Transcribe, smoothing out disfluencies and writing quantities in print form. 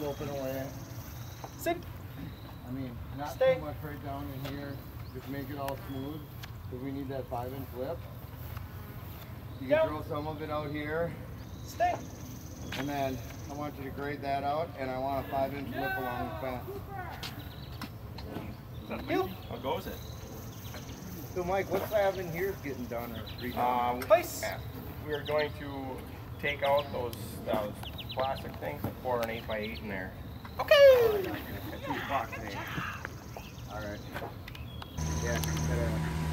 Sloping away. Sit. I mean, not so much right down in here. Just make it all smooth. But we need that 5-inch lip. You can throw some of it out here. Stay. And then I want you to grade that out, and I want a 5-inch lip along the fence. You. How goes it? So, Mike, what's happening here is getting done or redone? We're going to take out those plastic things and pour an 8x8 in there. Okay! Alright. Yeah,